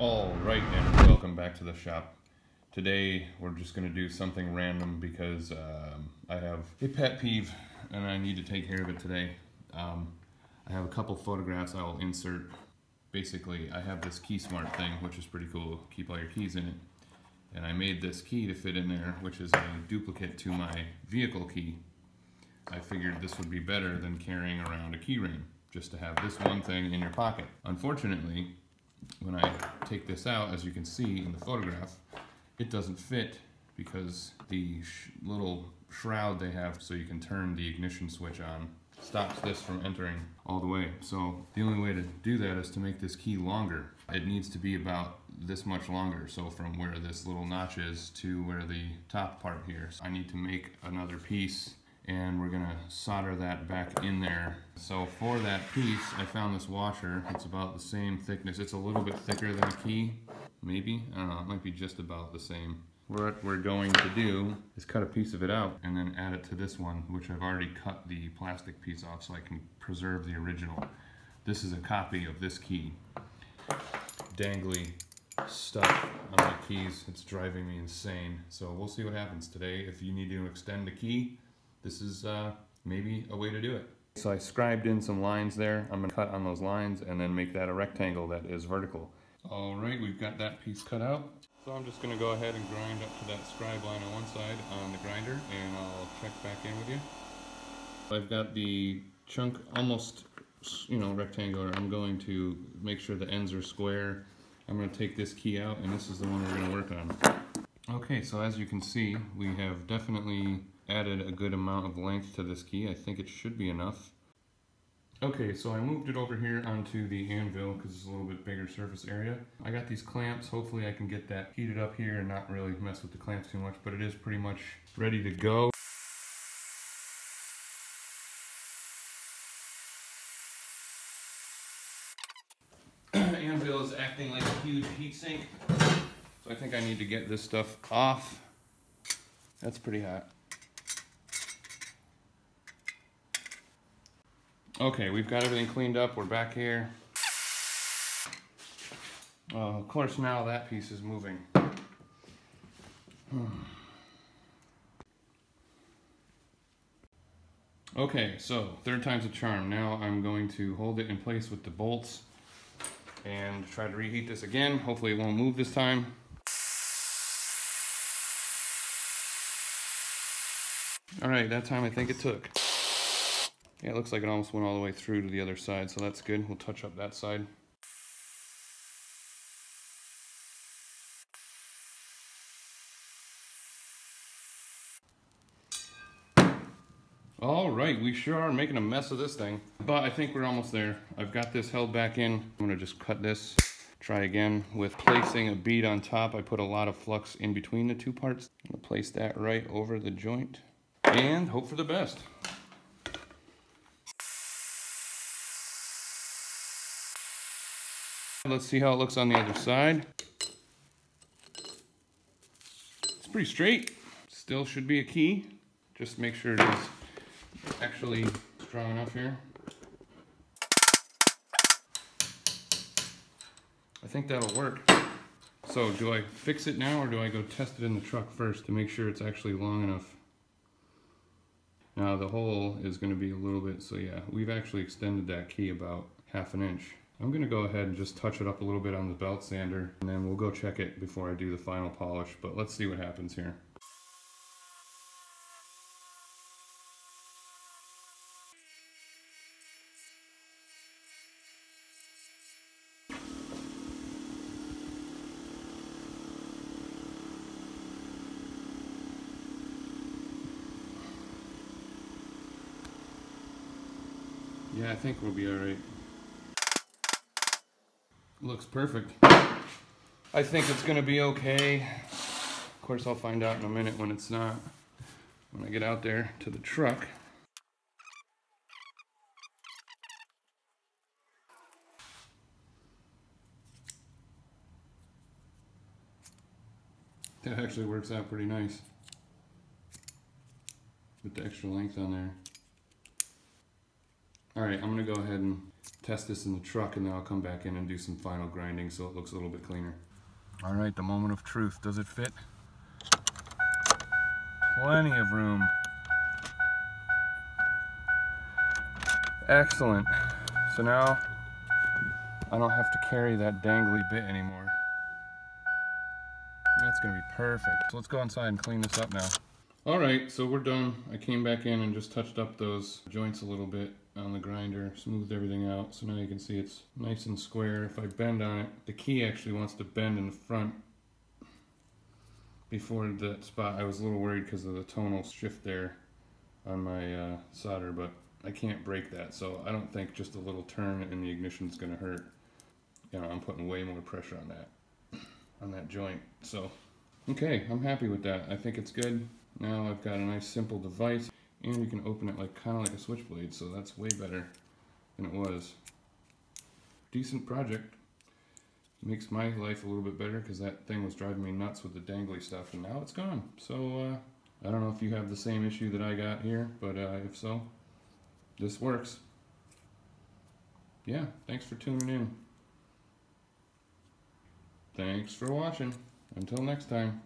All right, and welcome back to the shop. Today we're just going to do something random because I have a pet peeve and I need to take care of it today. I have a couple photographs I will insert. Basically, I have this KeySmart thing, which is pretty cool. Keep all your keys in it. And I made this key to fit in there, which is a duplicate to my vehicle key. I figured this would be better than carrying around a key ring, just to have this one thing in your pocket. Unfortunately, when I take this out, as you can see in the photograph, it doesn't fit because the little shroud they have so you can turn the ignition switch on stops this from entering all the way. So the only way to do that is to make this key longer. It needs to be about this much longer, so from where this little notch is to where the top part here. So I need to make another piece and we're gonna solder that back in there. So for that piece, I found this washer. It's about the same thickness. It's a little bit thicker than a key, maybe. I don't know, it might be just about the same. What we're going to do is cut a piece of it out and then add it to this one, which I've already cut the plastic piece off so I can preserve the original. This is a copy of this key. Dangly stuff on my keys, it's driving me insane. So we'll see what happens today. If you need to extend a key, this is maybe a way to do it. So I scribed in some lines there. I'm gonna cut on those lines and then make that a rectangle that is vertical. All right, we've got that piece cut out. So I'm just gonna go ahead and grind up to that scribe line on one side on the grinder and I'll check back in with you. I've got the chunk almost, you know, rectangular. I'm going to make sure the ends are square. I'm gonna take this key out and this is the one we're gonna work on. Okay, so as you can see, we have definitely added a good amount of length to this key. I think it should be enough. Okay, so I moved it over here onto the anvil because it's a little bit bigger surface area. I got these clamps. Hopefully I can get that heated up here and not really mess with the clamps too much, but it is pretty much ready to go. Anvil is acting like a huge heat sink, so I think I need to get this stuff off. That's pretty hot. Okay, we've got everything cleaned up. We're back here. Of course, now that piece is moving. Okay, so third time's a charm. Now I'm going to hold it in place with the bolts and try to reheat this again. Hopefully it won't move this time. All right, that time I think it took. Yeah, it looks like it almost went all the way through to the other side, so that's good. We'll touch up that side. All right, we sure are making a mess of this thing, but I think we're almost there. I've got this held back in. I'm gonna just cut this, try again with placing a bead on top. I put a lot of flux in between the two parts. I'm gonna place that right over the joint and hope for the best. Let's see how it looks on the other side. It's pretty straight. Still should be a key. Just make sure it is actually strong enough here. I think that'll work. So do I fix it now or do I go test it in the truck first to make sure it's actually long enough? Now the hole is going to be a little bit, so yeah, we've actually extended that key about half an inch. I'm gonna go ahead and just touch it up a little bit on the belt sander and then we'll go check it before I do the final polish, but let's see what happens here. Yeah, I think we'll be all right. Looks perfect. I think it's gonna be okay. Of course, I'll find out in a minute when it's not, when I get out there to the truck. That actually works out pretty nice with the extra length on there. All right, I'm gonna go ahead and test this in the truck, and then I'll come back in and do some final grinding so it looks a little bit cleaner. All right, the moment of truth. Does it fit? Plenty of room. Excellent. So now I don't have to carry that dangly bit anymore. That's gonna be perfect. So let's go inside and clean this up now. All right, so we're done. I came back in and just touched up those joints a little bit on the grinder, smoothed everything out. So now you can see it's nice and square. If I bend on it, the key actually wants to bend in the front. Before that spot, I was a little worried because of the tonal shift there on my solder, but I can't break that, so I don't think just a little turn in the ignition is going to hurt. You know, I'm putting way more pressure on that joint. So, okay, I'm happy with that. I think it's good. Now I've got a nice simple device, and you can open it like kind of like a switchblade, so that's way better than it was. Decent project. Makes my life a little bit better because that thing was driving me nuts with the dangly stuff, and now it's gone. So I don't know if you have the same issue that I got here, but if so, this works. Yeah, thanks for tuning in. Thanks for watching. Until next time.